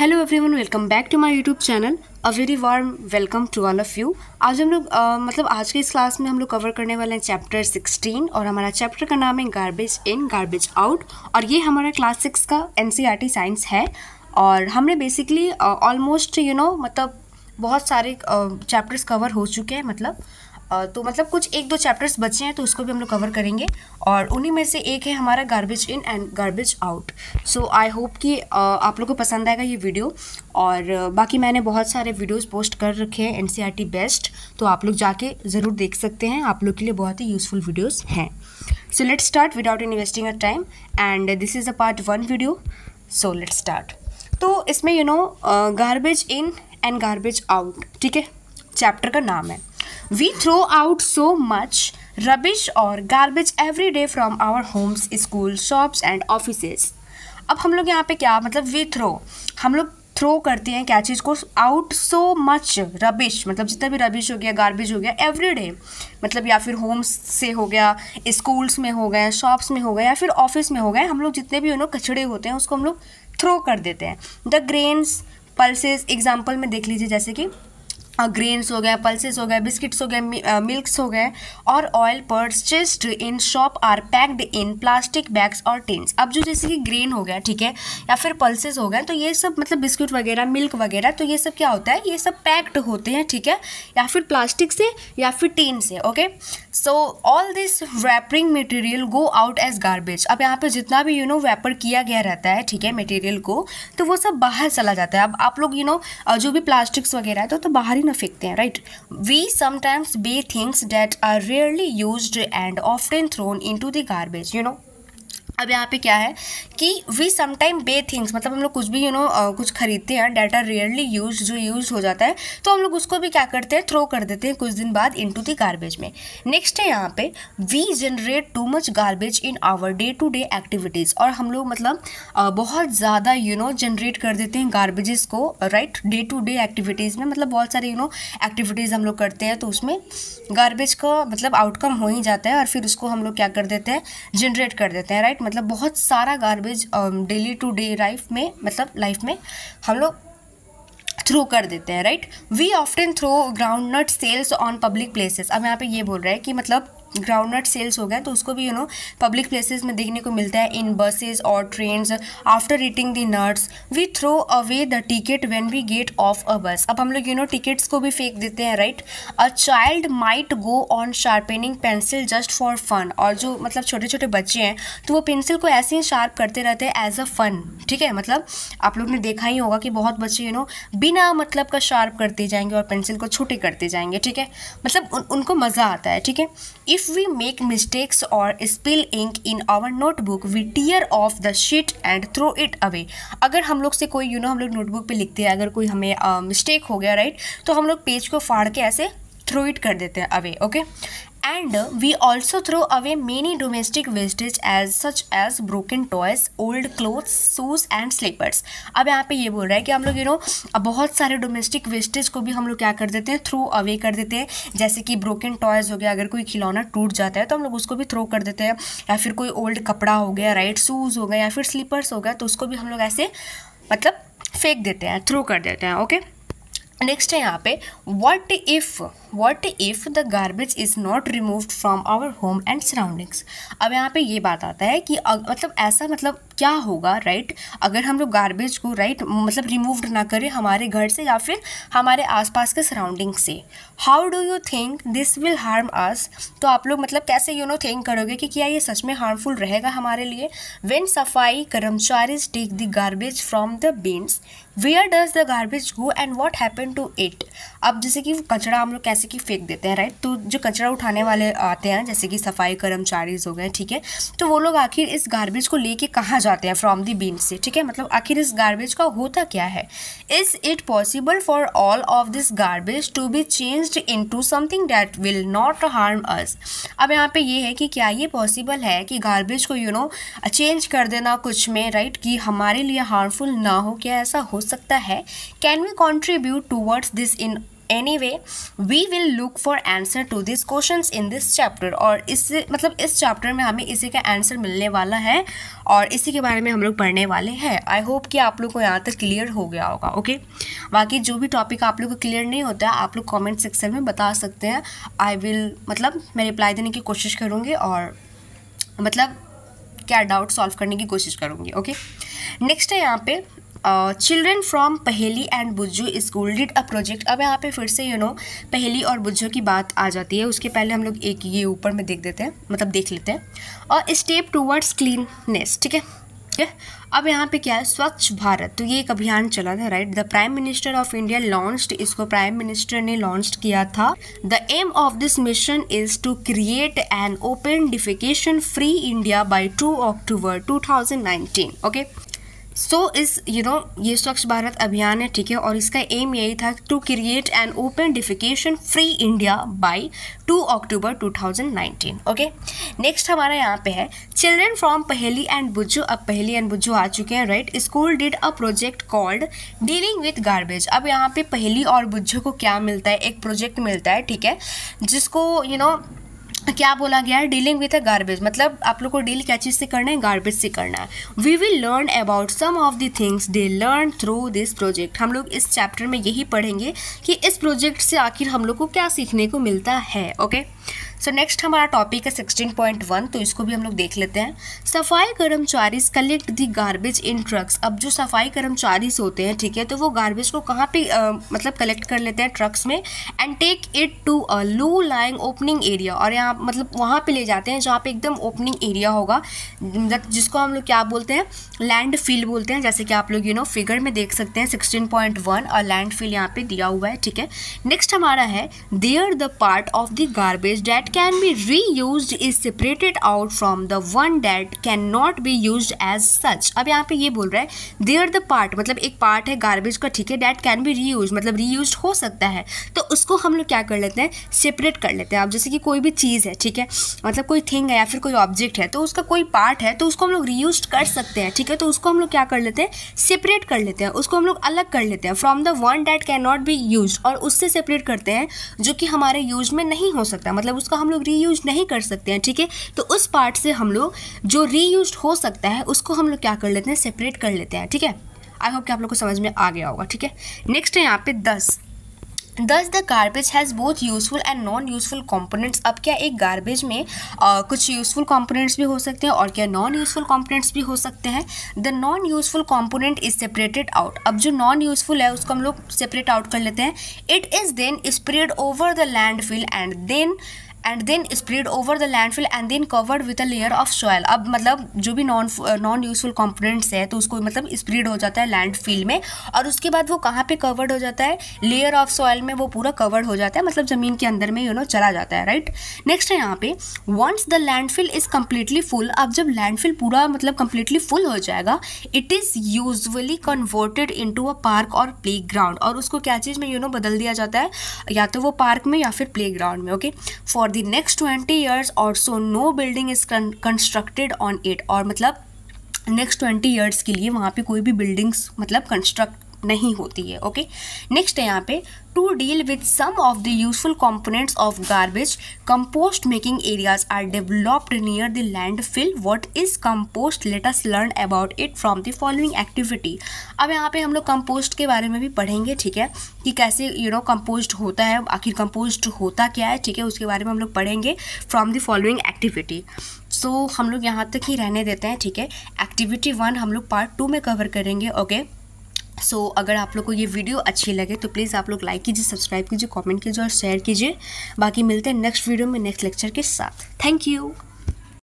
Hello everyone, welcome back to my YouTube channel. A very warm welcome to all of you. आज हम लोग आज के इस क्लास में हम लोग कवर करने वाले हैं चैप्टर 16 और हमारा चैप्टर का नाम है गार्बेज इन गार्बेज आउट और ये हमारा क्लास 6 का एनसीईआरटी साइंस है। और हमने बेसिकली ऑलमोस्ट बहुत सारे चैप्टर्स कवर हो चुके हैं, कुछ एक दो चैप्टर्स बचे हैं तो उसको भी हम लोग कवर करेंगे और उन्हीं में से एक है हमारा garbage in and garbage out. So I hope कि आप लोगों को पसंद आएगा ये वीडियो। और बाकी मैंने बहुत सारे वीडियोस पोस्ट कर रखे हैं एनसीईआरटी बेस्ड, तो आप लोग जाके ज़रूर देख सकते हैं, आप लोग के लिए बहुत ही यूजफुल वीडियोज़ हैं। So let's start without investing a time and this is a part one video. So let's start. तो इसमें garbage in and garbage out, ठीक है, चैप्टर का नाम है। We throw out so much rubbish or garbage every day from our homes, schools, shops and offices. अब हम लोग यहाँ पे क्या we throw, हम लोग थ्रो करते हैं क्या चीज़ को, आउट सो मच रबिश, जितना भी रबिश हो गया, गार्बेज हो गया, एवरीडे या फिर होम्स से हो गया, स्कूल्स में हो गया, शॉप्स में हो गया या फिर ऑफिस में हो गया, हम लोग जितने भी कचड़े होते हैं उसको हम लोग थ्रो कर देते हैं। द ग्रेन्स पल्सेस, एग्जाम्पल में देख लीजिए जैसे कि ग्रेन्स हो गए, पल्सेस हो गए, बिस्किट्स हो गए, मिल्क्स हो गए और oil purchased in shop are packed in plastic bags और टिन्स। अब जो जैसे कि ग्रेन हो गया, ठीक है, या फिर पल्सेस हो गए, तो ये सब बिस्किट वगैरह, मिल्क वगैरह, तो ये सब क्या होता है, ये सब पैक्ड होते हैं, ठीक है, या फिर प्लास्टिक से या फिर टिन से। Okay, so all this wrapping material go out as garbage. अब यहाँ पर जितना भी वेपर किया गया रहता है, ठीक है, मटेरियल को, तो वो सब बाहर चला जाता है। अब आप लोग जो भी प्लास्टिक्स वगैरह है तो बाहर ही फेंकते हैं, right. We sometimes buy things that are rarely used and often thrown into the garbage. अब यहाँ पे क्या है कि वी समटाइम बे थिंग्स, हम लोग कुछ भी कुछ खरीदते हैं, डेट आर रेयरली यूज, जो यूज हो जाता है तो हम लोग उसको भी क्या करते हैं, थ्रो कर देते हैं कुछ दिन बाद इनटू द गार्बेज में। नेक्स्ट है यहाँ पे we generate too much garbage in our day to day activities, और हम लोग बहुत ज़्यादा जनरेट कर देते हैं गार्बेजेस को, right, day to day activities में। बहुत सारे एक्टिविटीज़ हम लोग करते हैं तो उसमें गार्बेज का आउटकम हो ही जाता है और फिर उसको हम लोग क्या कर देते हैं, जनरेट कर देते हैं, राइट। बहुत सारा garbage daily to day life में हम लोग थ्रो कर देते हैं, right. We often throw groundnut shells on public places. अब यहाँ पे ये बोल रहा है कि ग्राउंडनट सेल्स हो गए तो उसको भी पब्लिक प्लेसेस में देखने को मिलता है। इन बसेस और trains after eating the nuts we throw away the ticket when we get off a bus. अब हम लोग टिकट्स को भी फेंक देते हैं, right. A child might go on sharpening pencil just for fun, और जो छोटे छोटे बच्चे हैं तो वो पेंसिल को ऐसे ही शार्प करते रहते हैं एज अ फन, ठीक है। आप लोग ने देखा ही होगा कि बहुत बच्चे बिना का शार्प करते जाएंगे और पेंसिल को छोटे करते जाएंगे, ठीक है, उनको मज़ा आता है, ठीक है। If we make mistakes or spill ink in our notebook, we tear off the sheet and throw it away. अगर हम लोग से कोई हम लोग नोटबुक पे लिखते हैं, अगर कोई हमें मिस्टेक हो गया, राइट, तो हम लोग पेज को फाड़ के ऐसे थ्रो इट कर देते हैं away, okay. And we also throw away many domestic wastage as such as broken toys, old clothes, shoes and slippers. अब यहाँ पे ये बोल रहा है कि हम लोग बहुत सारे डोमेस्टिक वेस्टेज को भी हम लोग क्या कर देते हैं, थ्रो अवे कर देते हैं। जैसे कि ब्रोकन टॉयज़ हो गया, अगर कोई खिलौना टूट जाता है तो हम लोग उसको भी थ्रो कर देते हैं, या फिर कोई ओल्ड कपड़ा हो गया, राइट, शूज़ हो गए या फिर स्लीपर्स हो गए, तो उसको भी हम लोग ऐसे फेंक देते हैं, थ्रो कर देते हैं, ओके। नेक्स्ट है यहाँ पे what if the garbage is not removed from our home and surroundings. अब यहाँ पे ये बात आता है कि ऐसा क्या होगा, राइट, अगर हम लोग गार्बेज को, राइट, रिमूव्ड ना करें हमारे घर से या फिर हमारे आसपास के सराउंडिंग से। How do you think this will harm us? तो आप लोग कैसे थिंक करोगे कि क्या ये सच में हार्मफुल रहेगा हमारे लिए? व्हेन सफाई कर्मचारीज take the garbage from the bins where does the garbage go and what happen to it? अब जैसे कि कचरा हम लोग कैसे कि फेंक देते हैं, राइट, तो जो कचरा उठाने वाले आते हैं जैसे कि सफाई कर्मचारीज हो गए, ठीक है, तो वो लोग आखिर इस गार्बेज को लेके कहाँ जाते हैं फ्रॉम दी बीन से, ठीक है, आखिर इस गार्बेज का होता क्या है? Is it possible for all of this garbage to be changed into something that will not harm us? अब यहाँ पे ये है कि क्या ये पॉसिबल है कि गार्बेज को चेंज कर देना कुछ में, राइट, कि हमारे लिए हार्मफुल ना हो, क्या ऐसा हो सकता है? Can we contribute towards this in Anyway, we will look for answer to these questions in this chapter. और इस मतलब इस चैप्टर में हमें इसी का आंसर मिलने वाला है और इसी के बारे में हम लोग पढ़ने वाले हैं. आई होप कि आप लोग को यहाँ तक क्लियर हो गया होगा. ओके, बाकी जो भी टॉपिक आप लोग को क्लियर नहीं होता है आप लोग कॉमेंट सेक्शन में बता सकते हैं. आई विल मतलब मैं रिप्लाई देने की कोशिश करूँगी और मतलब क्या डाउट सॉल्व करने की कोशिश करूँगी. ओके, नेक्स्ट है यहाँ पे children from Paheli and Bujju school did a project. अब यहाँ पे फिर से पहेली और बुज्जू की बात आ जाती है. उसके पहले हम लोग एक ये ऊपर में देख देते हैं मतलब देख लेते हैं. और स्टेप टूवर्ड्स क्लीननेस, ठीक है. अब यहाँ पे क्या है, स्वच्छ भारत. तो ये एक अभियान चला था, right. The prime minister of India launched, इसको प्राइम मिनिस्टर ने लॉन्च किया था. The aim of this mission is to create an open defecation free India by 2 October 2019. Okay, so इस ये स्वच्छ भारत अभियान है, ठीक है. और इसका एम यही था to create an open defecation free India by 2 October 2019. Okay, next हमारा यहाँ पे है children from Paheli and Bujju. अब पहेली एंड बुज्जू आ चुके हैं, right. School did a project called dealing with garbage. अब यहाँ पे पहेली और बुज्जू को क्या मिलता है, एक प्रोजेक्ट मिलता है, ठीक है, जिसको क्या बोला गया है, डीलिंग विद अ गार्बेज. मतलब आप लोग को डील क्या चीज़ से करना है, गार्बेज से करना है. We will learn about some of the things they learn through this project. हम लोग इस चैप्टर में यही पढ़ेंगे कि इस प्रोजेक्ट से आखिर हम लोग को क्या सीखने को मिलता है. ओके, सो नेक्स्ट हमारा टॉपिक है 16.1. तो इसको भी हम लोग देख लेते हैं. सफाई कर्मचारी collect the garbage in trucks. अब जो सफाई कर्मचारी होते हैं, ठीक है, तो वो गार्बेज को कहाँ पे मतलब कलेक्ट कर लेते हैं ट्रक्स में. And take it to a low lying opening area. और यहाँ मतलब वहाँ पे ले जाते हैं जहाँ पे एकदम ओपनिंग एरिया होगा, जिसको हम लोग क्या बोलते हैं, लैंड फील बोलते हैं. जैसे कि आप लोग फिगर में देख सकते हैं 16.1 और लैंड फील यहाँ पे दिया हुआ है, ठीक है. नेक्स्ट हमारा है there the part of the garbage that can be reused is separated out from the one that cannot be used as such. अब यहाँ पे ये बोल रहा है there the part मतलब एक part है garbage का, ठीक है, that can be reused मतलब reused हो सकता है, तो उसको हम लोग क्या कर लेते हैं, सेपरेट कर लेते हैं. अब जैसे कि कोई भी चीज़ है, ठीक है, मतलब कोई थिंग है या फिर कोई ऑब्जेक्ट है, तो उसका कोई पार्ट है तो उसको हम लोग रीयूज कर सकते हैं, ठीक है, तो उसको हम लोग क्या कर लेते हैं, सेपरेट कर लेते हैं, उसको हम लोग अलग कर लेते हैं from the one that can not be use. और उससे सेपरेट करते हैं जो कि हमारे यूज में नहीं हो सकता, मतलब उसका हम लोग रीयूज नहीं कर सकते हैं, ठीक है. तो उस पार्ट से हम लोग जो रीयूज हो सकता है उसको हम लोग क्या कर लेते हैं, सेपरेट कर लेते हैं, ठीक है. आई होप कि आप लोग को समझ में आ गया होगा, ठीक है. नेक्स्ट है यहाँ पे 10 the garbage has both useful and non useful components. अब क्या एक गार्बेज में कुछ यूजफुल कॉम्पोनेंट्स भी हो सकते हैं और क्या नॉन यूजफुल कॉम्पोनेंट्स भी हो सकते हैं. The non useful component is separated out. अब जो नॉन यूजफुल है उसको हम लोग सेपरेट आउट कर लेते हैं. It is then spread over the landfill and then spread over the landfill and then covered with a layer of soil. अब मतलब जो भी नॉन यूजफुल कंपोनेंट्स है तो उसको मतलब स्प्रेड हो जाता है लैंडफिल में और उसके बाद वो कहाँ पे कवर्ड हो जाता है, लेयर ऑफ सॉयल में वो पूरा कवर्ड हो जाता है, मतलब ज़मीन के अंदर में चला जाता है, राइट. नेक्स्ट है यहाँ पे once the landfill is completely full. अब जब लैंडफिल पूरा मतलब कम्प्लीटली फुल हो जाएगा it is usually converted into a park और प्ले ग्राउंड. और उसको क्या चीज़ में बदल दिया जाता है, या तो वो पार्क में या फिर प्ले ग्राउंड में. Okay, for the next 20 years or so no building is constructed on it. और मतलब next 20 years के लिए वहाँ पे कोई भी buildings मतलब construct नहीं होती है. ओके, next है यहाँ पे to deal with some of the useful components of garbage compost making areas are developed near the landfill. What is compost, let us learn about it from the following activity. अब यहाँ पे हम लोग compost के बारे में भी पढ़ेंगे, ठीक है, कि कैसे कंपोस्ट होता है, आखिर कंपोस्ट होता क्या है, ठीक है, उसके बारे में हम लोग पढ़ेंगे from the following activity. So हम लोग यहाँ तक ही रहने देते हैं, ठीक है. एक्टिविटी 1 हम लोग पार्ट 2 में कवर करेंगे. ओके, सो अगर आप लोग को ये वीडियो अच्छी लगे तो प्लीज़ आप लोग लाइक कीजिए, सब्सक्राइब कीजिए, कमेंट कीजिए और शेयर कीजिए. बाकी मिलते हैं नेक्स्ट वीडियो में नेक्स्ट लेक्चर के साथ. Thank you.